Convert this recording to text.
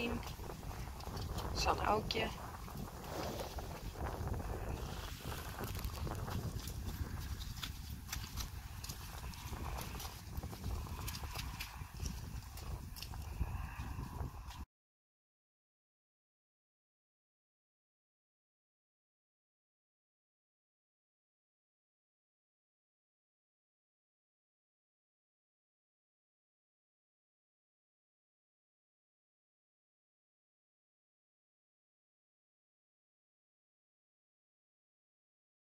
team. Sanne Aukje.